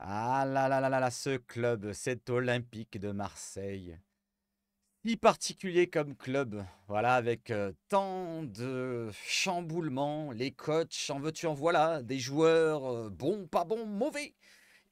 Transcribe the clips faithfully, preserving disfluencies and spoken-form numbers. Ah là là là là là, ce club, cet Olympique de Marseille. Si particulier comme club, voilà, avec euh, tant de chamboulements, les coachs, en veux-tu en voilà, des joueurs euh, bons, pas bons, mauvais,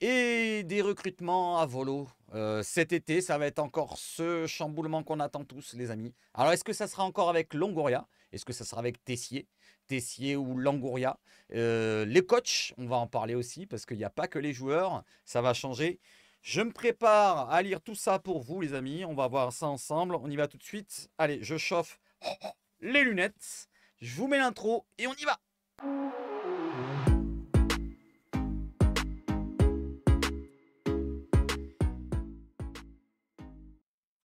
et des recrutements à volo. Euh, cet été, ça va être encore ce chamboulement qu'on attend tous, les amis. Alors, est-ce que ça sera encore avec Longoria? Est-ce que ça sera avec Tessier Tessier ou Longoria? euh, Les coachs, on va en parler aussi, parce qu'il n'y a pas que les joueurs, ça va changer. Je me prépare à lire tout ça pour vous, les amis. On va voir ça ensemble. On y va tout de suite. Allez, je chauffe les lunettes. Je vous mets l'intro et on y va.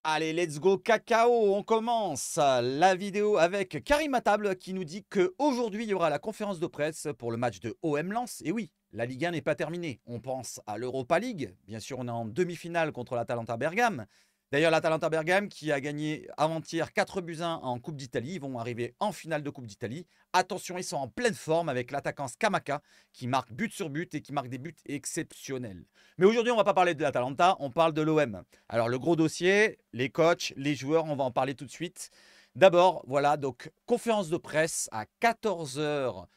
Allez, let's go cacao. On commence la vidéo avec Karim Atable qui nous dit qu'aujourd'hui, il y aura la conférence de presse pour le match de O M Lens. Et oui, la Ligue un n'est pas terminée. On pense à l'Europa League. Bien sûr, on est en demi-finale contre l'Atalanta Bergame. D'ailleurs, l'Atalanta Bergame qui a gagné avant-hier quatre buts à un en Coupe d'Italie. Ils vont arriver en finale de Coupe d'Italie. Attention, ils sont en pleine forme avec l'attaquant Scamacca qui marque but sur but et qui marque des buts exceptionnels. Mais aujourd'hui, on ne va pas parler de l'Atalanta, on parle de l'O M. Alors, le gros dossier, les coachs, les joueurs, on va en parler tout de suite. D'abord, voilà, donc conférence de presse à quatorze heures.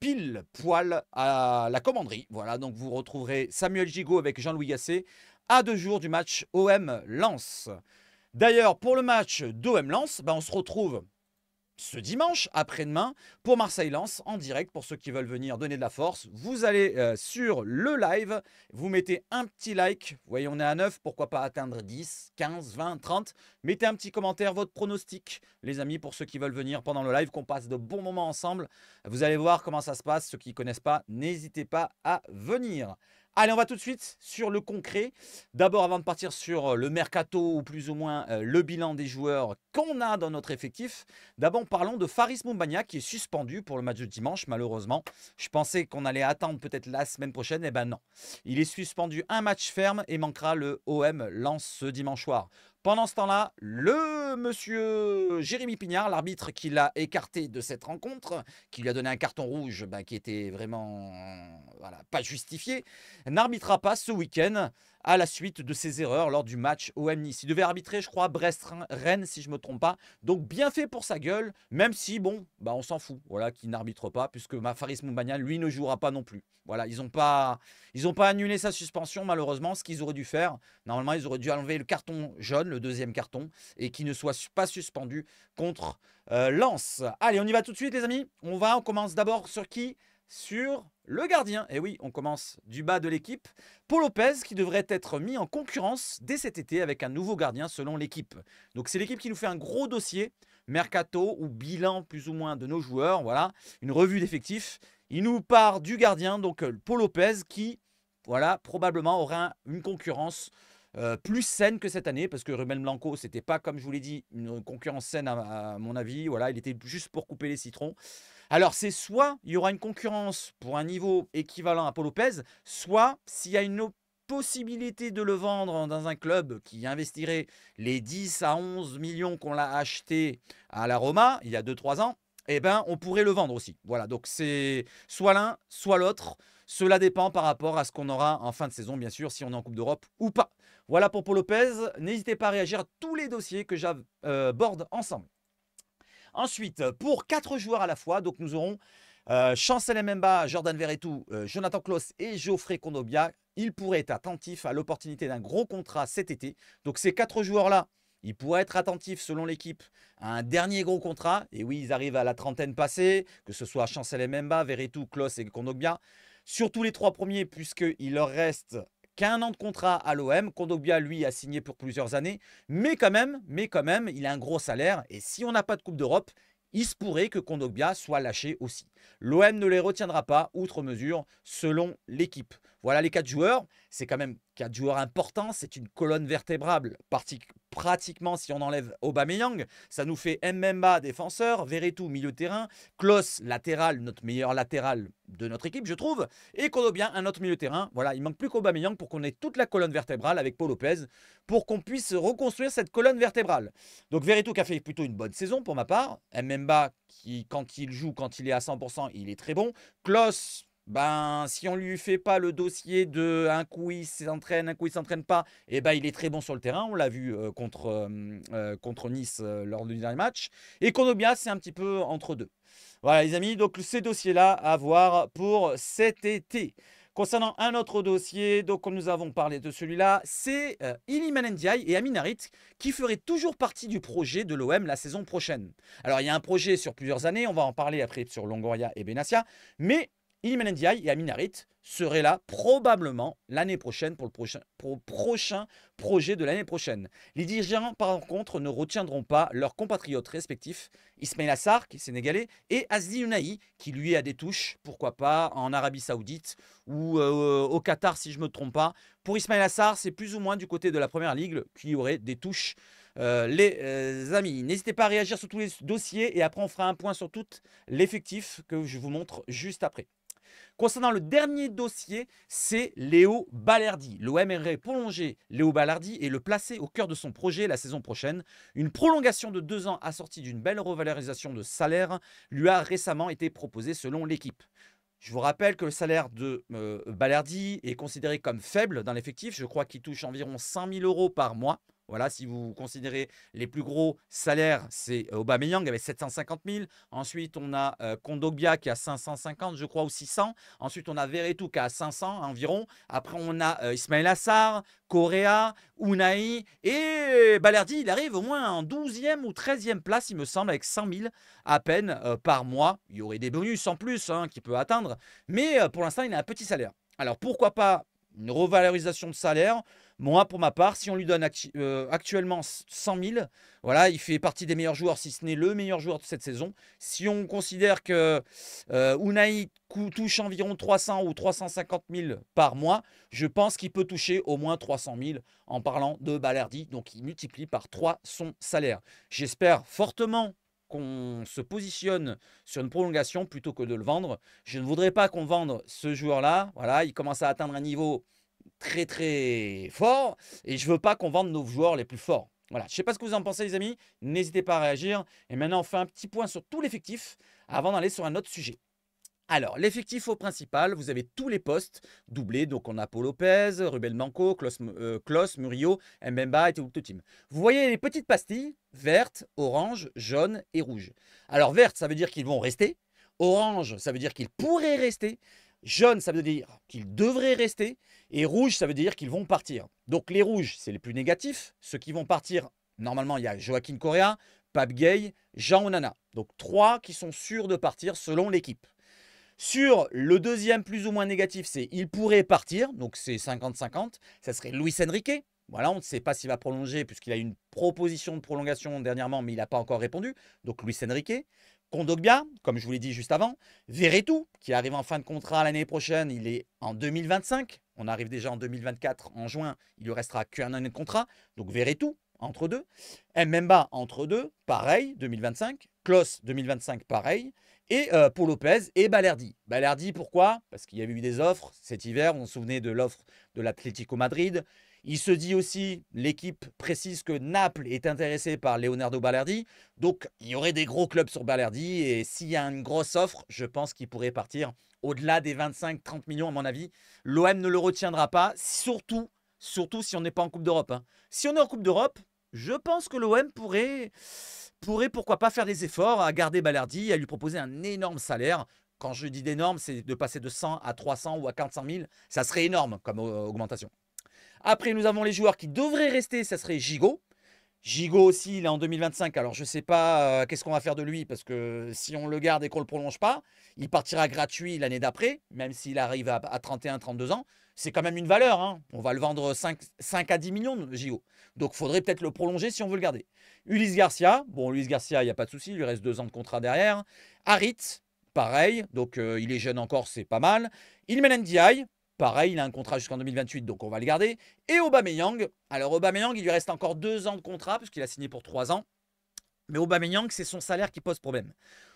Pile poil à la commanderie. Voilà, donc vous retrouverez Samuel Gigot avec Jean-Louis Gasset à deux jours du match O M-Lens. D'ailleurs, pour le match d'O M-Lens, ben on se retrouve ce dimanche, après-demain, pour Marseille-Lens en direct. Pour ceux qui veulent venir donner de la force, vous allez euh, sur le live, vous mettez un petit like. Vous voyez, on est à neuf, pourquoi pas atteindre dix, quinze, vingt, trente. Mettez un petit commentaire, votre pronostic, les amis, pour ceux qui veulent venir pendant le live, qu'on passe de bons moments ensemble. Vous allez voir comment ça se passe. Ceux qui ne connaissent pas, n'hésitez pas à venir. Allez, on va tout de suite sur le concret. D'abord, avant de partir sur le mercato ou plus ou moins euh, le bilan des joueurs qu'on a dans notre effectif, d'abord, parlons de Faris Moumbagna qui est suspendu pour le match de dimanche, malheureusement. Je pensais qu'on allait attendre peut-être la semaine prochaine, et ben non. Il est suspendu un match ferme et manquera le O M Lens ce dimanche soir. Pendant ce temps-là, le monsieur Jérémy Pignard, l'arbitre qui l'a écarté de cette rencontre, qui lui a donné un carton rouge bah, qui était vraiment voilà, pas justifié, n'arbitrera pas ce week-end à la suite de ses erreurs lors du match O M Nice. Il devait arbitrer, je crois, Brest-Rennes, si je ne me trompe pas. Donc, bien fait pour sa gueule, même si, bon, bah, on s'en fout, voilà, qu'il n'arbitre pas, puisque Faris Moumbagna, lui, ne jouera pas non plus. Voilà, ils n'ont pas, ils n'ont pas annulé sa suspension, malheureusement, ce qu'ils auraient dû faire. Normalement, ils auraient dû enlever le carton jaune, le deuxième carton, et qu'il ne soit pas suspendu contre euh, Lens. Allez, on y va tout de suite, les amis. On va, on commence d'abord sur qui ? Sur le gardien. Et oui, on commence du bas de l'équipe. Paulo López qui devrait être mis en concurrence dès cet été avec un nouveau gardien selon l'équipe. Donc c'est l'équipe qui nous fait un gros dossier, mercato ou bilan plus ou moins de nos joueurs. Voilà, une revue d'effectifs. Il nous part du gardien, donc Paulo López qui, voilà, probablement aura une concurrence Euh, plus saine que cette année, parce que Ruben Blanco, c'était pas, comme je vous l'ai dit, une concurrence saine à, à mon avis. Voilà, il était juste pour couper les citrons. Alors c'est soit il y aura une concurrence pour un niveau équivalent à Paulo López, soit s'il y a une possibilité de le vendre dans un club qui investirait les dix à onze millions qu'on l'a acheté à la Roma il y a deux trois ans, eh ben on pourrait le vendre aussi. Voilà, donc c'est soit l'un, soit l'autre. Cela dépend par rapport à ce qu'on aura en fin de saison, bien sûr, si on est en Coupe d'Europe ou pas. Voilà pour Paulo López. N'hésitez pas à réagir à tous les dossiers que j'aborde ensemble. Ensuite, pour quatre joueurs à la fois, donc nous aurons euh, Chancel Mbemba, Jordan Veretout, euh, Jonathan Clauss et Geoffrey Kondogbia. Ils pourraient être attentifs à l'opportunité d'un gros contrat cet été. Donc ces quatre joueurs-là, ils pourraient être attentifs, selon l'équipe, à un dernier gros contrat. Et oui, ils arrivent à la trentaine passée, que ce soit Chancel Mbemba, Veretout, Clauss et Kondogbia. Surtout les trois premiers, puisqu'il leur reste qu'un an de contrat à l'O M. Kondogbia, lui, a signé pour plusieurs années. Mais quand même, mais quand même, il a un gros salaire. Et si on n'a pas de Coupe d'Europe, il se pourrait que Kondogbia soit lâché aussi. L'O M ne les retiendra pas, outre mesure, selon l'équipe. Voilà les quatre joueurs. C'est quand même quatre joueurs importants. C'est une colonne vertébrale. Pratiquement, si on enlève Aubameyang, ça nous fait Mbemba, défenseur, Veretout, milieu de terrain, Clauss, latéral, notre meilleur latéral de notre équipe, je trouve, et Kondogbia, un autre milieu de terrain. Voilà, il manque plus qu'Aubameyang pour qu'on ait toute la colonne vertébrale avec Paulo López, pour qu'on puisse reconstruire cette colonne vertébrale. Donc Veretout qui a fait plutôt une bonne saison pour ma part. Mbemba qui, quand il joue, quand il est à cent pour cent, il est très bon. Clauss, ben, si on ne lui fait pas le dossier de un coup il s'entraîne, un coup il ne s'entraîne pas, et ben, il est très bon sur le terrain. On l'a vu euh, contre, euh, contre Nice euh, lors du dernier match. Et Kondogbia, c'est un petit peu entre deux. Voilà les amis, donc ces dossiers-là à voir pour cet été. Concernant un autre dossier, donc nous avons parlé de celui-là, c'est euh, Iliman Ndiaye et Amine Harit qui feraient toujours partie du projet de l'O M la saison prochaine. Alors il y a un projet sur plusieurs années, on va en parler après sur Longoria et Benassia, mais Iliman Ndiaye et Amine Harit seraient là probablement l'année prochaine pour le prochain, pour le prochain projet de l'année prochaine. Les dirigeants, par contre, ne retiendront pas leurs compatriotes respectifs, Ismaïla Sarr, qui est sénégalais, et Azzedine Ounahi, qui lui a des touches, pourquoi pas, en Arabie Saoudite ou euh, au Qatar, si je ne me trompe pas. Pour Ismaïla Sarr, c'est plus ou moins du côté de la Première Ligue qui aurait des touches. Euh, les euh, amis, n'hésitez pas à réagir sur tous les dossiers et après on fera un point sur tout l'effectif que je vous montre juste après. Concernant le dernier dossier, c'est Léo Balerdi. L'O M aimerait prolonger Léo Balerdi et le placer au cœur de son projet la saison prochaine. Une prolongation de deux ans assortie d'une belle revalorisation de salaire lui a récemment été proposée selon l'équipe. Je vous rappelle que le salaire de euh, Balerdi est considéré comme faible dans l'effectif. Je crois qu'il touche environ cinq mille euros par mois. Voilà, si vous considérez les plus gros salaires, c'est Aubameyang avec sept cent cinquante mille. Ensuite, on a euh, Kondogbia qui a cinq cent cinquante, je crois, ou six cents. Ensuite, on a Veretout qui a cinq cents environ. Après, on a euh, Ismaïla Sarr, Correa, Ounahi. Et Balerdi, il arrive au moins en douzième ou treizième place, il me semble, avec cent mille à peine euh, par mois. Il y aurait des bonus en plus hein, qu'il peut atteindre. Mais euh, pour l'instant, il a un petit salaire. Alors, pourquoi pas une revalorisation de salaire? Moi, pour ma part, si on lui donne actu euh, actuellement cent mille, voilà, il fait partie des meilleurs joueurs, si ce n'est le meilleur joueur de cette saison. Si on considère que euh, Ounahi touche environ trois cents ou trois cent cinquante mille par mois, je pense qu'il peut toucher au moins trois cent mille en parlant de Balerdi. Donc, il multiplie par trois son salaire. J'espère fortement qu'on se positionne sur une prolongation plutôt que de le vendre. Je ne voudrais pas qu'on vende ce joueur-là. Voilà, il commence à atteindre un niveau très très fort et je veux pas qu'on vende nos joueurs les plus forts. Voilà, je sais pas ce que vous en pensez les amis, n'hésitez pas à réagir. Et maintenant on fait un petit point sur tout l'effectif avant d'aller sur un autre sujet. Alors l'effectif au principal, vous avez tous les postes doublés, donc on a Pau López, Rubel Manco, Clauss, euh, Clauss, Murillo, Mbemba et tout le team. Vous voyez les petites pastilles vertes, orange, jaune et rouge. Alors verte ça veut dire qu'ils vont rester, orange ça veut dire qu'ils pourraient rester, jaune, ça veut dire qu'ils devraient rester. Et rouge, ça veut dire qu'ils vont partir. Donc, les rouges, c'est les plus négatifs. Ceux qui vont partir, normalement, il y a Joaquin Correa, Habib Beye, Jean Onana. Donc, trois qui sont sûrs de partir selon l'équipe. Sur le deuxième plus ou moins négatif, c'est « il pourrait partir ». Donc, c'est cinquante cinquante. Ça serait Luis Henrique. Voilà, on ne sait pas s'il va prolonger puisqu'il a eu une proposition de prolongation dernièrement, mais il n'a pas encore répondu. Donc, Luis Henrique. Kondogbia, comme je vous l'ai dit juste avant. Veretout, qui arrive en fin de contrat l'année prochaine, il est en deux mille vingt-cinq. On arrive déjà en deux mille vingt-quatre, en juin. Il ne restera qu'un an de contrat. Donc Veretout, entre deux. Mbemba, entre deux. Pareil, deux mille vingt-cinq. Clauss, deux mille vingt-cinq, pareil. Et euh, Pau López et Balerdi. Balerdi, pourquoi? Parce qu'il y avait eu des offres cet hiver. Vous vous souvenez de l'offre de l'Atlético Madrid. Il se dit aussi, l'équipe précise que Naples est intéressée par Leonardo Balerdi. Donc, il y aurait des gros clubs sur Balerdi. Et s'il y a une grosse offre, je pense qu'il pourrait partir au-delà des vingt-cinq à trente millions, à mon avis. L'O M ne le retiendra pas, surtout, surtout si on n'est pas en Coupe d'Europe. Hein. Si on est en Coupe d'Europe, je pense que l'O M pourrait, pourrait, pourquoi pas, faire des efforts à garder Balerdi, à lui proposer un énorme salaire. Quand je dis d'énorme, c'est de passer de cent à trois cents ou à quatre cent mille. Ça serait énorme comme augmentation. Après, nous avons les joueurs qui devraient rester, ça serait Gigot. Gigot aussi, il est en deux mille vingt-cinq. Alors, je ne sais pas euh, qu'est-ce qu'on va faire de lui parce que si on le garde et qu'on ne le prolonge pas, il partira gratuit l'année d'après, même s'il arrive à, à trente et un, trente-deux ans. C'est quand même une valeur. Hein. On va le vendre cinq à dix millions, Gigot. Donc, il faudrait peut-être le prolonger si on veut le garder. Ulisses Garcia. Bon, Ulisses Garcia, il n'y a pas de souci. Il lui reste deux ans de contrat derrière. Harit, pareil. Donc, euh, il est jeune encore, c'est pas mal. Iliman Ndiaye. Pareil, il a un contrat jusqu'en deux mille vingt-huit, donc on va le garder. Et Aubameyang, alors Aubameyang, il lui reste encore deux ans de contrat, puisqu'il a signé pour trois ans. Mais Aubameyang, c'est son salaire qui pose problème.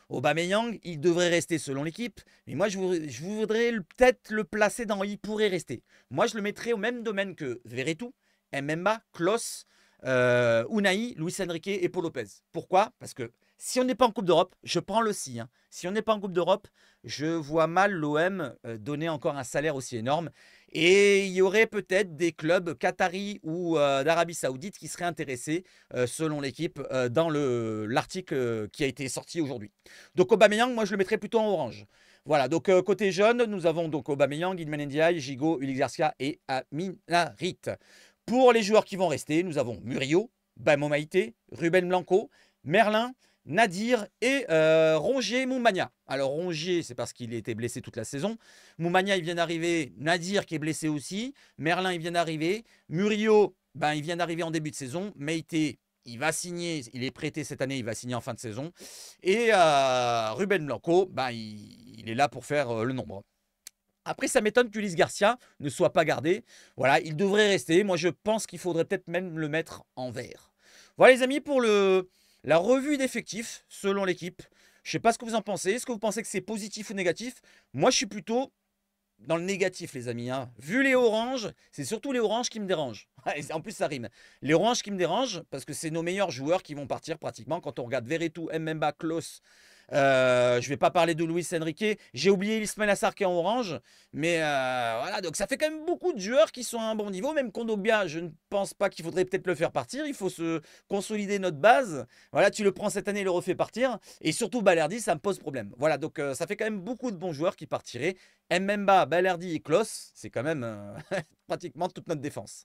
Aubameyang, il devrait rester selon l'équipe. Mais moi, je voudrais, je voudrais peut-être le placer dans « il pourrait rester ». Moi, je le mettrais au même domaine que Veretout, Mbemba, Clauss, euh, Ounahi, Luis Henrique et Pau López. Pourquoi? Parce que Si on n'est pas en Coupe d'Europe, je prends le si. Hein. Si on n'est pas en Coupe d'Europe, je vois mal l'O M donner encore un salaire aussi énorme. Et il y aurait peut-être des clubs qataris ou euh, d'Arabie Saoudite qui seraient intéressés, euh, selon l'équipe, euh, dans l'article euh, qui a été sorti aujourd'hui. Donc Aubameyang, moi je le mettrais plutôt en orange. Voilà, donc euh, côté jeune, nous avons donc Aubameyang, Iliman Ndiaye, Gigo, Ulisses Garcia et Amine Harit. Pour les joueurs qui vont rester, nous avons Murillo, Bamomaïté, Ruben Blanco, Merlin, Nadir et euh, Rongier Moumania. Alors Rongier, c'est parce qu'il était blessé toute la saison. Moumania, il vient d'arriver. Nadir qui est blessé aussi. Merlin, il vient d'arriver. Murillo, ben, il vient d'arriver en début de saison. Maïté, il va signer. Il est prêté cette année, il va signer en fin de saison. Et euh, Ruben Blanco, ben, il, il est là pour faire euh, le nombre. Après, ça m'étonne qu'Ulisses Garcia ne soit pas gardé. Voilà, il devrait rester. Moi, je pense qu'il faudrait peut-être même le mettre en vert. Voilà les amis pour le... la revue d'effectifs selon l'équipe. Je ne sais pas ce que vous en pensez. Est-ce que vous pensez que c'est positif ou négatif? Moi, je suis plutôt dans le négatif, les amis. Hein. Vu les oranges, c'est surtout les oranges qui me dérangent. En plus, ça rime. Les oranges qui me dérangent parce que c'est nos meilleurs joueurs qui vont partir pratiquement. Quand on regarde Veretout, Mbemba, Clauss, euh, je ne vais pas parler de Luis Henrique. J'ai oublié Ismaïla Sarr qui est en orange. Mais euh, voilà, donc ça fait quand même beaucoup de joueurs qui sont à un bon niveau. Même Kondogbia, je ne pense pas qu'il faudrait peut-être le faire partir. Il faut se consolider notre base. Voilà, tu le prends cette année, le refais partir. Et surtout, Balerdi, ça me pose problème. Voilà, donc euh, ça fait quand même beaucoup de bons joueurs qui partiraient. Mbemba, Balerdi et Clauss, c'est quand même euh, pratiquement toute notre défense.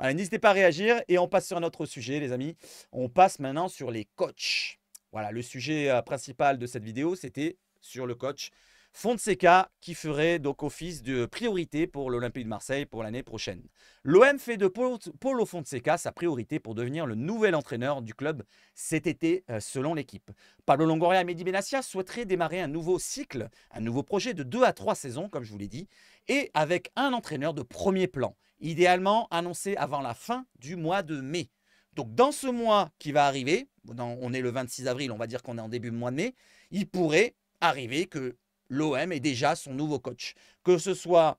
N'hésitez pas à réagir et on passe sur un autre sujet, les amis. On passe maintenant sur les coachs. Voilà, le sujet euh, principal de cette vidéo, c'était sur le coach Fonseca qui ferait donc office de priorité pour l'Olympique de Marseille pour l'année prochaine. L'O M fait de Paulo Fonseca sa priorité pour devenir le nouvel entraîneur du club cet été euh, selon l'équipe. Pablo Longoria et Mehdi Benassia souhaiteraient démarrer un nouveau cycle, un nouveau projet de deux à trois saisons, comme je vous l'ai dit, et avec un entraîneur de premier plan, idéalement annoncé avant la fin du mois de mai. Donc dans ce mois qui va arriver, on est le vingt-six avril, on va dire qu'on est en début de mois de mai, il pourrait arriver que l'O M ait déjà son nouveau coach. Que ce soit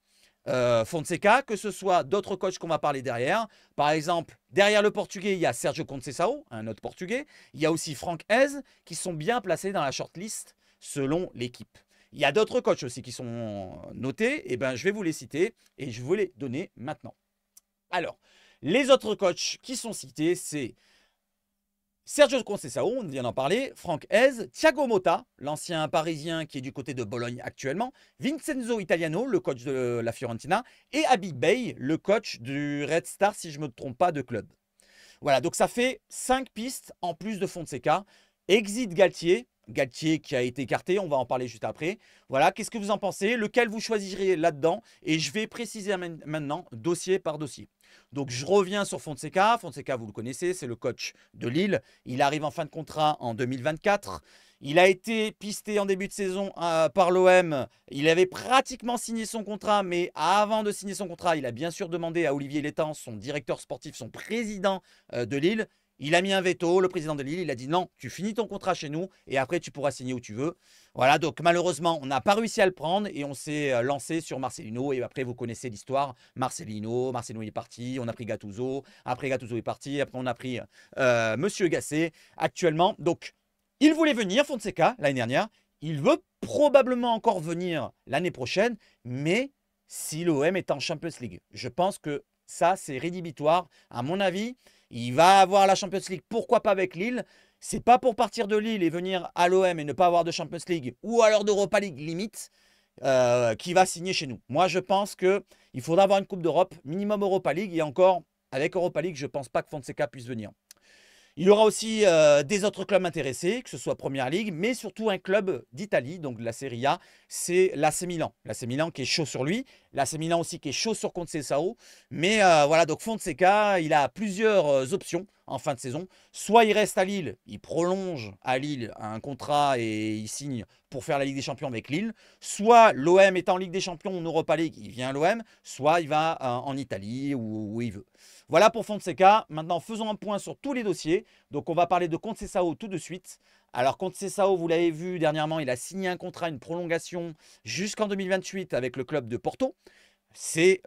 euh, Fonseca, que ce soit d'autres coachs qu'on va parler derrière. Par exemple, derrière le Portugais, il y a Sergio Conceição, un autre Portugais. Il y a aussi Franck Haise qui sont bien placés dans la shortlist selon l'équipe. Il y a d'autres coachs aussi qui sont notés. Et ben, je vais vous les citer et je vous les donner maintenant. Alors... les autres coachs qui sont cités, c'est Sergio Conceição, on vient d'en parler, Franck Haise, Thiago Motta, l'ancien Parisien qui est du côté de Bologne actuellement, Vincenzo Italiano, le coach de la Fiorentina, et Habib Beye, le coach du Red Star, si je ne me trompe pas, de club. Voilà, donc ça fait cinq pistes en plus de Fonseca. Exit Galtier, Galtier qui a été écarté, on va en parler juste après. Voilà, qu'est-ce que vous en pensez? Lequel vous choisirez là-dedans? Et je vais préciser maintenant, dossier par dossier. Donc, je reviens sur Fonseca. Fonseca, vous le connaissez, c'est le coach de Lille. Il arrive en fin de contrat en deux mille vingt-quatre. Il a été pisté en début de saison euh, par l'O M. Il avait pratiquement signé son contrat, mais avant de signer son contrat, il a bien sûr demandé à Olivier Létang, son directeur sportif, son président euh, de Lille. Il a mis un veto, le président de Lille, il a dit non, tu finis ton contrat chez nous et après tu pourras signer où tu veux. Voilà, donc malheureusement, on n'a pas réussi à le prendre et on s'est lancé sur Marcelino. Et après, vous connaissez l'histoire, Marcelino, Marcelino est parti, on a pris Gattuso, après Gattuso est parti, après on a pris euh, Monsieur Gasset actuellement. Donc, il voulait venir, Fonseca, l'année dernière, il veut probablement encore venir l'année prochaine, mais si l'O M est en Champions League, je pense que ça, c'est rédhibitoire, à mon avis. Il va avoir la Champions League, pourquoi pas avec Lille. C'est pas pour partir de Lille et venir à l'O M et ne pas avoir de Champions League ou alors d'Europa League limite euh, qui va signer chez nous. Moi, je pense qu'il faudra avoir une Coupe d'Europe, minimum Europa League. Et encore, avec Europa League, je ne pense pas que Fonseca puisse venir. Il y aura aussi euh, des autres clubs intéressés, que ce soit Première Ligue, mais surtout un club d'Italie, donc de la Serie A, c'est l'A C Milan. L'A C Milan qui est chaud sur lui, l'A C Milan aussi qui est chaud sur Conceição. Mais euh, voilà, donc Fonseca, il a plusieurs options en fin de saison. Soit il reste à Lille, il prolonge à Lille un contrat et il signe pour faire la Ligue des Champions avec Lille. Soit l'O M est en Ligue des Champions, en Europa League, il vient à l'O M. Soit il va euh, en Italie où, où il veut. Voilà pour Fonseca. Maintenant, faisons un point sur tous les dossiers. Donc, on va parler de Conceição tout de suite. Alors, Conceição, vous l'avez vu dernièrement, il a signé un contrat, une prolongation jusqu'en deux mille vingt-huit avec le club de Porto. C'est...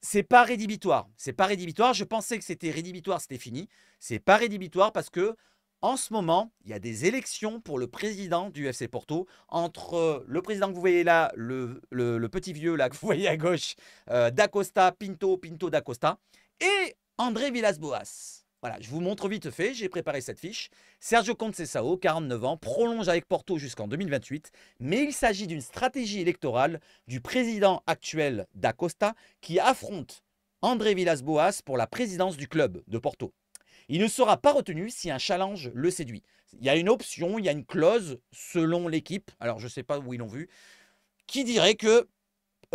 c'est pas rédhibitoire, c'est pas rédhibitoire. Je pensais que c'était rédhibitoire, c'était fini. C'est pas rédhibitoire parce que En ce moment, il y a des élections pour le président du F C Porto. Entre le président que vous voyez là, le, le, le petit vieux là que vous voyez à gauche, euh, D'Acosta, Pinto, Pinto D'Acosta et André Villas-Boas. Voilà, je vous montre vite fait, j'ai préparé cette fiche. Sergio Conceição, quarante-neuf ans, prolonge avec Porto jusqu'en deux mille vingt-huit. Mais il s'agit d'une stratégie électorale du président actuel D'Acosta qui affronte André Villas-Boas pour la présidence du club de Porto. Il ne sera pas retenu si un challenge le séduit. Il y a une option, il y a une clause selon l'équipe. Alors, je ne sais pas où ils l'ont vu. Qui dirait que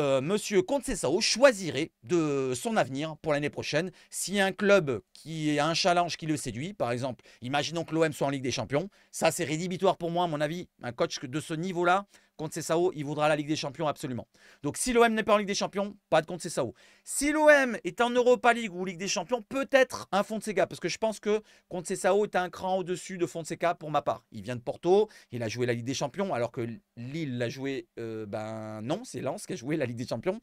euh, M. Conceição choisirait de son avenir pour l'année prochaine. Si un club qui a un challenge qui le séduit, par exemple, imaginons que l'O M soit en Ligue des Champions. Ça, c'est rédhibitoire pour moi, à mon avis. Un coach de ce niveau-là, Conceição, il voudra la Ligue des Champions absolument. Donc, si l'O M n'est pas en Ligue des Champions, pas de Conceição. Si l'O M est en Europa League ou Ligue des Champions, peut-être un Fonseca. Parce que je pense que Conceição est un cran au-dessus de Fonseca pour ma part. Il vient de Porto, il a joué la Ligue des Champions, alors que Lille l'a joué... Euh, ben non, c'est Lens qui a joué la Ligue des Champions.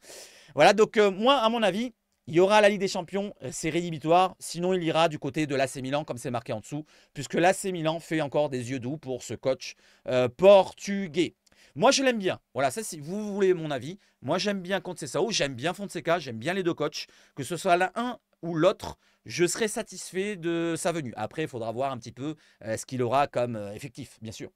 Voilà, donc euh, moi, à mon avis, il y aura la Ligue des Champions, c'est rédhibitoire. Sinon, il ira du côté de l'A C Milan, comme c'est marqué en dessous. Puisque l'A C Milan fait encore des yeux doux pour ce coach euh, portugais. Moi, je l'aime bien. Voilà, ça, si vous voulez mon avis, moi, j'aime bien Conceição, j'aime bien Fonseca, j'aime bien les deux coachs. Que ce soit l'un ou l'autre, je serai satisfait de sa venue. Après, il faudra voir un petit peu euh, ce qu'il aura comme euh, effectif, bien sûr.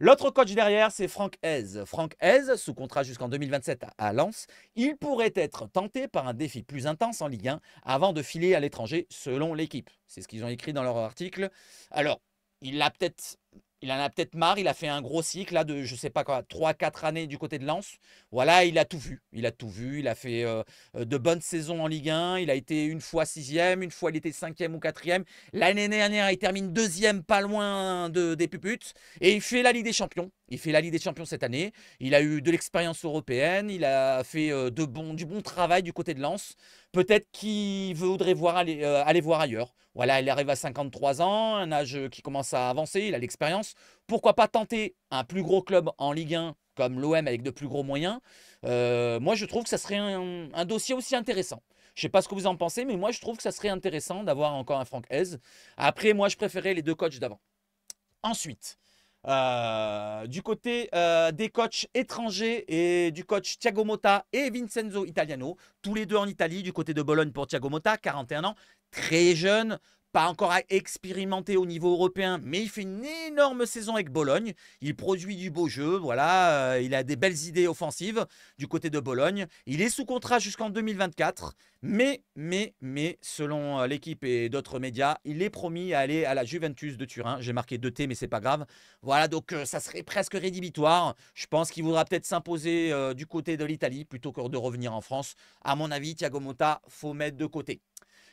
L'autre coach derrière, c'est Franck Haise. Franck Haise, sous contrat jusqu'en deux mille vingt-sept à Lens, il pourrait être tenté par un défi plus intense en Ligue un avant de filer à l'étranger, selon l'équipe. C'est ce qu'ils ont écrit dans leur article. Alors, il a peut-être... Il en a peut-être marre, il a fait un gros cycle là, de, je ne sais pas quoi, trois quatre années du côté de Lens. Voilà, il a tout vu. Il a tout vu, il a fait euh, de bonnes saisons en Ligue un. Il a été une fois sixième, une fois il était cinquième ou quatrième. L'année dernière, il termine deuxième, pas loin de, des puputes. Et il fait la Ligue des Champions. Il fait la Ligue des Champions cette année. Il a eu de l'expérience européenne. Il a fait euh, de bon, du bon travail du côté de Lens. Peut-être qu'il voudrait voir aller, euh, aller voir ailleurs. Voilà, il arrive à cinquante-trois ans, un âge qui commence à avancer, il a l'expérience. Pourquoi pas tenter un plus gros club en Ligue un comme l'O M avec de plus gros moyens? euh, Moi, je trouve que ça serait un, un dossier aussi intéressant. Je ne sais pas ce que vous en pensez, mais moi, je trouve que ça serait intéressant d'avoir encore un Franck Haise. Après, moi, je préférais les deux coachs d'avant. Ensuite, euh, du côté euh, des coachs étrangers et du coach Thiago Motta et Vincenzo Italiano, tous les deux en Italie, du côté de Bologne pour Thiago Motta, quarante et un ans. Très jeune, pas encore expérimenté au niveau européen, mais il fait une énorme saison avec Bologne. Il produit du beau jeu, voilà, euh, il a des belles idées offensives du côté de Bologne. Il est sous contrat jusqu'en deux mille vingt-quatre, mais, mais, mais, selon l'équipe et d'autres médias, il est promis à aller à la Juventus de Turin. J'ai marqué deux T, mais c'est pas grave. Voilà, donc euh, ça serait presque rédhibitoire. Je pense qu'il voudra peut-être s'imposer euh, du côté de l'Italie plutôt que de revenir en France. À mon avis, Thiago Motta, faut mettre de côté.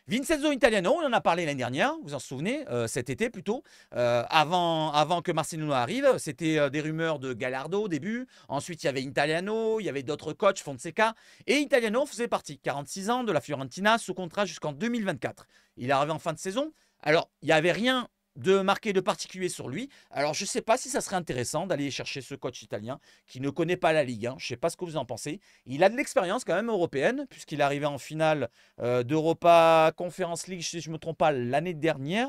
Vincenzo Italiano, on en a parlé l'année dernière, vous en souvenez, euh, cet été plutôt, euh, avant, avant que Marcelino arrive, c'était euh, des rumeurs de Gallardo au début, ensuite il y avait Italiano, il y avait d'autres coachs, Fonseca, et Italiano faisait partie, quarante-six ans, de la Fiorentina, sous contrat jusqu'en deux mille vingt-quatre. Il est arrivé en fin de saison, alors il n'y avait rien de marqué de particulier sur lui, alors je ne sais pas si ça serait intéressant d'aller chercher ce coach italien qui ne connaît pas la Ligue un, je ne sais pas ce que vous en pensez. Il a de l'expérience quand même européenne, puisqu'il est arrivé en finale euh, d'Europa Conference League, si je ne me trompe pas, l'année dernière,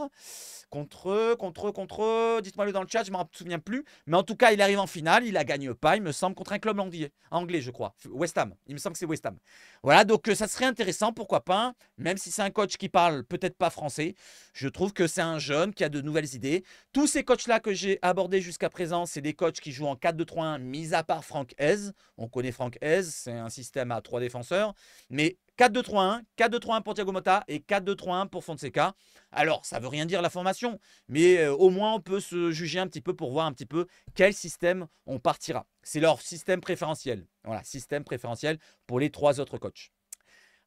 contre, contre, contre, dites-moi-le dans le chat, je ne m'en souviens plus, mais en tout cas, il arrive en finale, il ne la gagne pas, il me semble, contre un club anglais, anglais, je crois, West Ham, il me semble que c'est West Ham. Voilà, donc euh, ça serait intéressant, pourquoi pas, même si c'est un coach qui parle peut-être pas français, je trouve que c'est un jeune qui a de de nouvelles idées. Tous ces coachs-là que j'ai abordés jusqu'à présent, c'est des coachs qui jouent en quatre deux trois un, mis à part Franck Haise. On connaît Franck Haise, c'est un système à trois défenseurs. Mais quatre deux trois un, quatre deux trois un pour Thiago Motta et quatre deux trois un pour Fonseca. Alors, ça veut rien dire la formation, mais euh, au moins on peut se juger un petit peu pour voir un petit peu quel système on partira. C'est leur système préférentiel. Voilà, système préférentiel pour les trois autres coachs.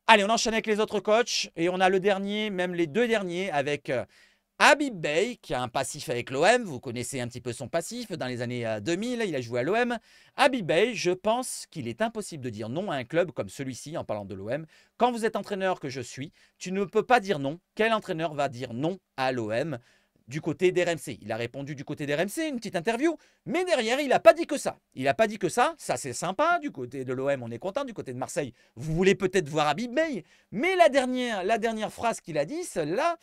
Allez, on enchaîne avec les autres coachs et on a le dernier, même les deux derniers avec... Euh, Habib Beye, qui a un passif avec l'O M, vous connaissez un petit peu son passif, dans les années deux mille, il a joué à l'O M. Habib Beye, je pense qu'il est impossible de dire non à un club comme celui-ci, en parlant de l'O M. Quand vous êtes entraîneur que je suis, tu ne peux pas dire non. Quel entraîneur va dire non à l'O M ? du côté d'R M C. Il a répondu du côté d'R M C, une petite interview, mais derrière, il n'a pas dit que ça. Il n'a pas dit que ça, ça c'est sympa, du côté de l'O M, on est content, du côté de Marseille, vous voulez peut-être voir Habib Beye, mais la dernière, la dernière phrase qu'il a dit, celle-là,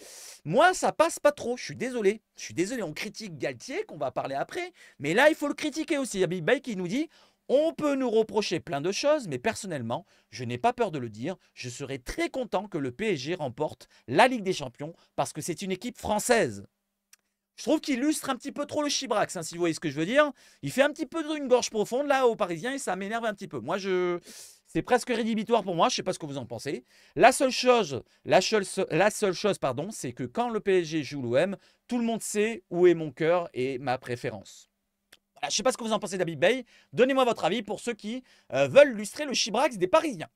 moi, ça passe pas trop, je suis désolé. Je suis désolé, on critique Galtier, qu'on va parler après, mais là, il faut le critiquer aussi. Habib Beye qui nous dit... On peut nous reprocher plein de choses, mais personnellement, je n'ai pas peur de le dire. Je serais très content que le P S G remporte la Ligue des Champions parce que c'est une équipe française. Je trouve qu'il illustre un petit peu trop le Chibrax, hein, si vous voyez ce que je veux dire. Il fait un petit peu une gorge profonde là aux Parisiens et ça m'énerve un petit peu. Moi, je... c'est presque rédhibitoire pour moi. Je ne sais pas ce que vous en pensez. La seule chose, la seule, la seule chose, pardon, c'est que quand le P S G joue l'O M, tout le monde sait où est mon cœur et ma préférence. Je ne sais pas ce que vous en pensez d'Habib Beye. Donnez-moi votre avis pour ceux qui euh, veulent lustrer le chibrax des Parisiens.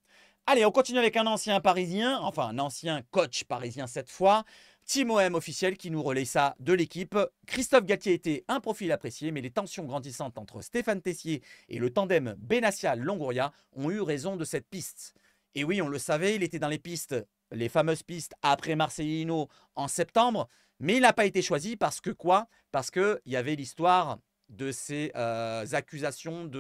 Allez, on continue avec un ancien Parisien, enfin un ancien coach parisien cette fois. Team O M officiel qui nous relaie ça de l'équipe. Christophe Galtier était un profil apprécié, mais les tensions grandissantes entre Stéphane Tessier et le tandem Benassia-Longoria ont eu raison de cette piste. Et oui, on le savait, il était dans les pistes, les fameuses pistes après Marcelino en septembre, mais il n'a pas été choisi parce que quoi? Parce qu'il y avait l'histoire... de ces euh, accusations de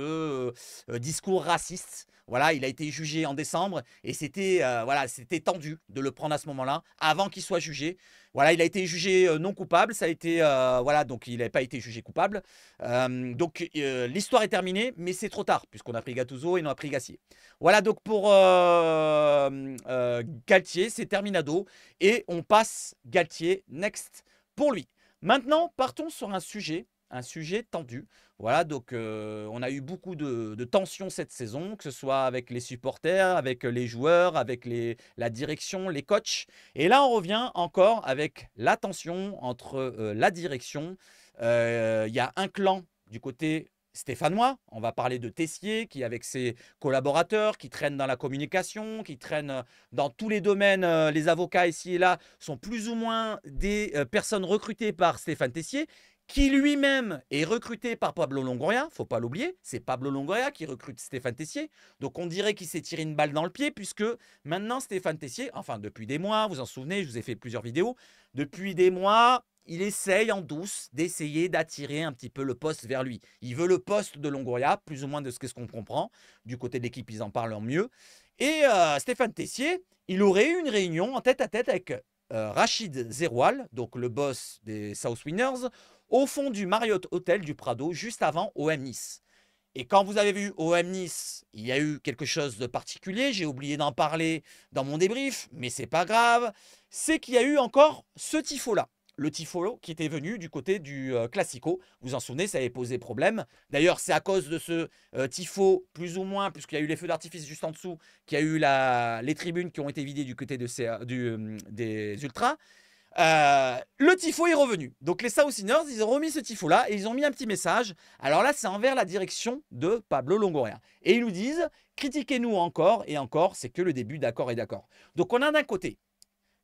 euh, discours racistes. Voilà, il a été jugé en décembre et c'était euh, voilà, c'était tendu de le prendre à ce moment-là, avant qu'il soit jugé. Voilà, il a été jugé euh, non coupable, ça a été euh, voilà, donc il n'a pas été jugé coupable. Euh, donc euh, l'histoire est terminée, mais c'est trop tard puisqu'on a pris Gattuso et on a pris Gassier. Voilà, donc pour euh, euh, Galtier, c'est terminado et on passe Galtier next pour lui. Maintenant, partons sur un sujet. Un sujet tendu. Voilà, donc euh, on a eu beaucoup de, de tensions cette saison, que ce soit avec les supporters, avec les joueurs, avec les, la direction, les coachs. Et là, on revient encore avec la tension entre euh, la direction. Il euh, y a un clan du côté stéphanois. On va parler de Tessier, qui avec ses collaborateurs, qui traînent dans la communication, qui traînent dans tous les domaines. Les avocats ici et là sont plus ou moins des euh, personnes recrutées par Stéphane Tessier, qui lui-même est recruté par Pablo Longoria, faut pas l'oublier, c'est Pablo Longoria qui recrute Stéphane Tessier. Donc on dirait qu'il s'est tiré une balle dans le pied puisque maintenant Stéphane Tessier, enfin depuis des mois, vous en souvenez, je vous ai fait plusieurs vidéos, depuis des mois, il essaye en douce d'essayer d'attirer un petit peu le poste vers lui. Il veut le poste de Longoria, plus ou moins de ce qu'on comprend. Du côté de l'équipe, ils en parlent en mieux. Et euh, Stéphane Tessier, il aurait eu une réunion en tête-à-tête avec euh, Rachid Zeroual, donc le boss des South Winners, au fond du Marriott Hotel du Prado, juste avant O M Nice. Et quand vous avez vu O M Nice, il y a eu quelque chose de particulier, j'ai oublié d'en parler dans mon débrief, mais c'est pas grave, c'est qu'il y a eu encore ce tifo-là. Le tifo qui était venu du côté du euh, Classico. Vous en souvenez, ça avait posé problème. D'ailleurs, c'est à cause de ce euh, tifo, plus ou moins, puisqu'il y a eu les feux d'artifice juste en dessous, qu'il y a eu la... les tribunes qui ont été vidées du côté de ces, du, euh, des Ultras. Euh, le tifo est revenu. Donc les South Winners, ils ont remis ce tifo-là et ils ont mis un petit message. Alors là, c'est envers la direction de Pablo Longoria. Et ils nous disent, critiquez-nous encore et encore, c'est que le début, d'accord et d'accord. Donc on a d'un côté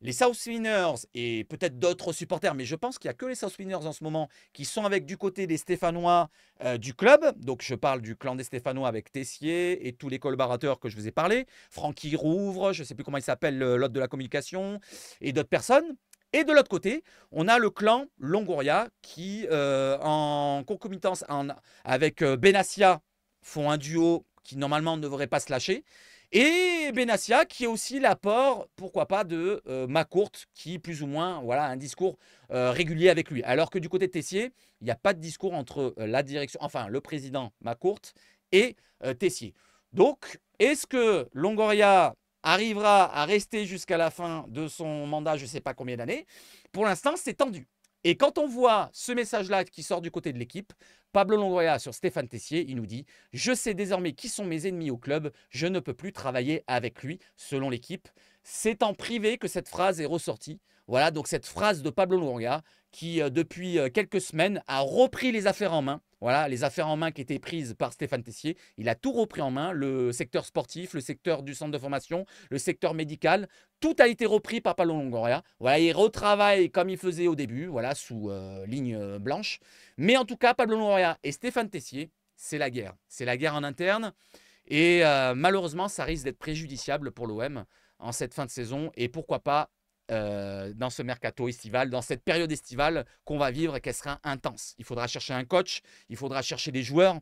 les South Winners et peut-être d'autres supporters, mais je pense qu'il n'y a que les South Winners en ce moment qui sont avec du côté des Stéphanois euh, du club. Donc je parle du clan des Stéphanois avec Tessier et tous les collaborateurs que je vous ai parlé. Francky Rouvre, je ne sais plus comment il s'appelle, l'autre de la communication et d'autres personnes. Et de l'autre côté, on a le clan Longoria qui, euh, en concomitance en, avec Benassia, font un duo qui normalement ne devrait pas se lâcher. Et Benassia qui est aussi l'apport, pourquoi pas, de euh, Macourt qui, plus ou moins, voilà, a un discours euh, régulier avec lui. Alors que du côté de Tessier, il n'y a pas de discours entre euh, la direction, enfin le président Macourt et euh, Tessier. Donc, est-ce que Longoria arrivera à rester jusqu'à la fin de son mandat, je ne sais pas combien d'années. Pour l'instant, c'est tendu. Et quand on voit ce message-là qui sort du côté de l'équipe, Pablo Longoria sur Stéphane Tessier, il nous dit « Je sais désormais qui sont mes ennemis au club, je ne peux plus travailler avec lui, selon l'équipe. » C'est en privé que cette phrase est ressortie. Voilà, donc cette phrase de Pablo Longoria qui, euh, depuis euh, quelques semaines, a repris les affaires en main. Voilà, les affaires en main qui étaient prises par Stéphane Tessier. Il a tout repris en main, le secteur sportif, le secteur du centre de formation, le secteur médical. Tout a été repris par Pablo Longoria. Voilà, il retravaille comme il faisait au début, voilà, sous euh, ligne blanche. Mais en tout cas, Pablo Longoria et Stéphane Tessier, c'est la guerre. C'est la guerre en interne. Et euh, malheureusement, ça risque d'être préjudiciable pour l'O M en cette fin de saison. Et pourquoi pas euh, dans ce mercato estival, dans cette période estivale qu'on va vivre et qu'elle sera intense. Il faudra chercher un coach, il faudra chercher des joueurs.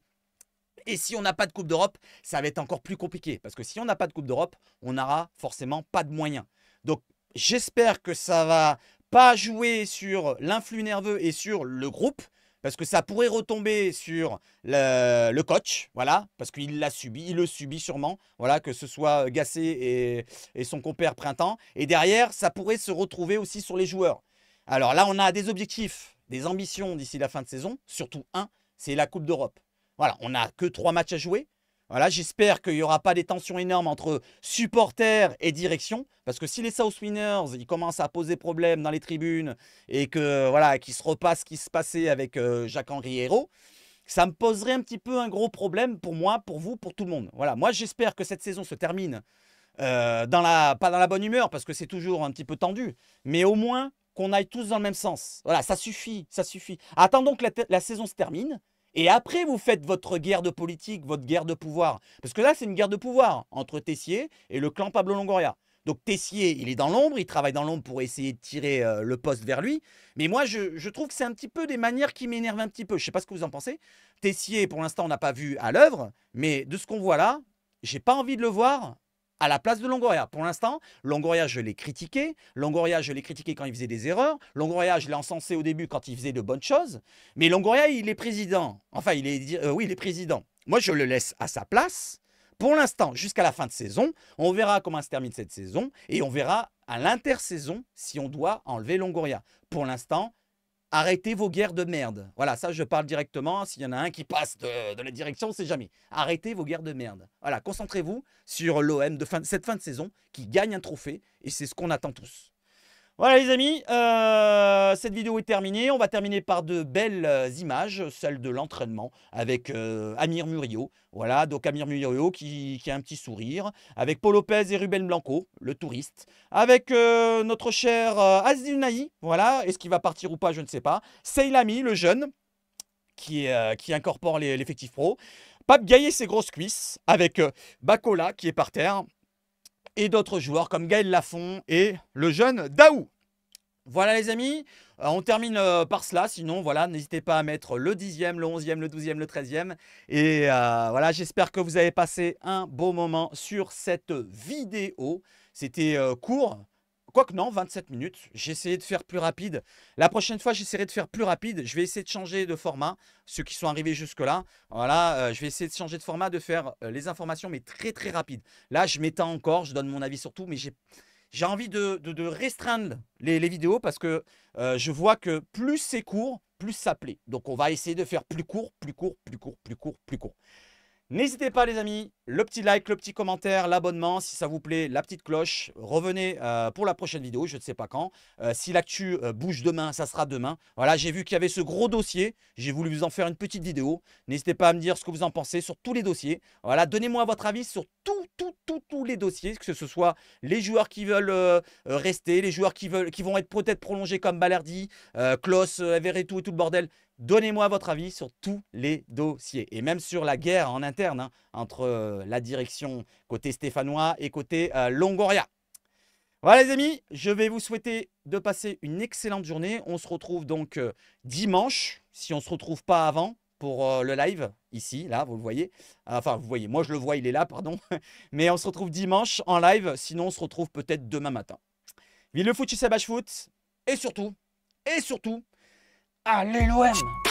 Et si on n'a pas de Coupe d'Europe, ça va être encore plus compliqué. Parce que si on n'a pas de Coupe d'Europe, on n'aura forcément pas de moyens. Donc, j'espère que ça va pas jouer sur l'influx nerveux et sur le groupe. Parce que ça pourrait retomber sur le, le coach, voilà, parce qu'il l'a subi, il le subit sûrement, voilà, que ce soit Gassé et, et son compère Printemps. Et derrière, ça pourrait se retrouver aussi sur les joueurs. Alors là, on a des objectifs, des ambitions d'ici la fin de saison, surtout un, c'est la Coupe d'Europe. Voilà, on n'a que trois matchs à jouer. Voilà, j'espère qu'il n'y aura pas des tensions énormes entre supporters et direction. Parce que si les South Winners, ils commencent à poser problème dans les tribunes et que voilà, qu'ils se repassent ce qui se passait avec euh, Jacques-Henri Hérault, ça me poserait un petit peu un gros problème pour moi, pour vous, pour tout le monde. Voilà, moi j'espère que cette saison se termine, euh, dans la, pas dans la bonne humeur parce que c'est toujours un petit peu tendu, mais au moins qu'on aille tous dans le même sens. Voilà, ça suffit, ça suffit. Attendons que la, la saison se termine. Et après, vous faites votre guerre de politique, votre guerre de pouvoir. Parce que là, c'est une guerre de pouvoir entre Tessier et le clan Pablo Longoria. Donc Tessier, il est dans l'ombre, il travaille dans l'ombre pour essayer de tirer euh, le poste vers lui. Mais moi, je, je trouve que c'est un petit peu des manières qui m'énervent un petit peu. Je ne sais pas ce que vous en pensez. Tessier, pour l'instant, on n'a pas vu à l'œuvre. Mais de ce qu'on voit là, je n'ai pas envie de le voir à la place de Longoria. Pour l'instant, Longoria, je l'ai critiqué. Longoria, je l'ai critiqué quand il faisait des erreurs. Longoria, je l'ai encensé au début quand il faisait de bonnes choses. Mais Longoria, il est président. Enfin, il est, euh, oui, il est président. Moi, je le laisse à sa place. Pour l'instant, jusqu'à la fin de saison, on verra comment se termine cette saison. Et on verra à l'intersaison si on doit enlever Longoria. Pour l'instant, arrêtez vos guerres de merde. Voilà, ça, je parle directement. S'il y en a un qui passe de, de la direction, on ne sait jamais. Arrêtez vos guerres de merde. Voilà, concentrez-vous sur l'O M de fin, cette fin de saison qui gagne un trophée et c'est ce qu'on attend tous. Voilà, les amis, euh, cette vidéo est terminée. On va terminer par de belles images, celle de l'entraînement avec euh, Amir Murillo. Voilà, donc Amir Murillo qui, qui a un petit sourire, avec Pau López et Ruben Blanco, le touriste, avec euh, notre cher euh, Azzedine Ounahi, voilà, est-ce qu'il va partir ou pas, je ne sais pas. Seylami, le jeune, qui, euh, qui incorpore l'effectif pro. Habib Beye et ses grosses cuisses, avec euh, Bakola qui est par terre. Et d'autres joueurs comme Gaël Lafont et le jeune Daou. Voilà les amis, euh, on termine euh, par cela. Sinon, voilà, n'hésitez pas à mettre le dixième, le onzième, le douzième, le treizième. Et euh, voilà, j'espère que vous avez passé un beau moment sur cette vidéo. C'était euh, court. Quoique non, vingt-sept minutes, j'ai essayé de faire plus rapide. La prochaine fois, j'essaierai de faire plus rapide. Je vais essayer de changer de format, ceux qui sont arrivés jusque-là. Voilà, euh, je vais essayer de changer de format, de faire euh, les informations, mais très, très rapide. Là, je m'étends encore, je donne mon avis sur tout, mais j'ai... J'ai envie de, de, de restreindre les, les vidéos parce que euh, je vois que plus c'est court, plus ça plaît. Donc, on va essayer de faire plus court, plus court, plus court, plus court, plus court. N'hésitez pas les amis, le petit like, le petit commentaire, l'abonnement, si ça vous plaît, la petite cloche. Revenez euh, pour la prochaine vidéo, je ne sais pas quand. Euh, si l'actu euh, bouge demain, ça sera demain. Voilà, j'ai vu qu'il y avait ce gros dossier, j'ai voulu vous en faire une petite vidéo. N'hésitez pas à me dire ce que vous en pensez sur tous les dossiers. Voilà, donnez-moi votre avis sur tout, tout, tout, tous les dossiers, que ce soit les joueurs qui veulent euh, rester, les joueurs qui, veulent, qui vont être peut-être prolongés comme Balerdi, euh, Clauss, euh, Veretout et tout le bordel. Donnez-moi votre avis sur tous les dossiers et même sur la guerre en interne hein, entre euh, la direction côté stéphanois et côté euh, Longoria. Voilà les amis, je vais vous souhaiter de passer une excellente journée. On se retrouve donc euh, dimanche, si on ne se retrouve pas avant, pour euh, le live. Ici, là, vous le voyez. Enfin, vous voyez, moi je le vois, il est là, pardon. Mais on se retrouve dimanche en live, sinon on se retrouve peut-être demain matin. Vive le foot chez Sabache Foot et surtout, et surtout, allez l'O M.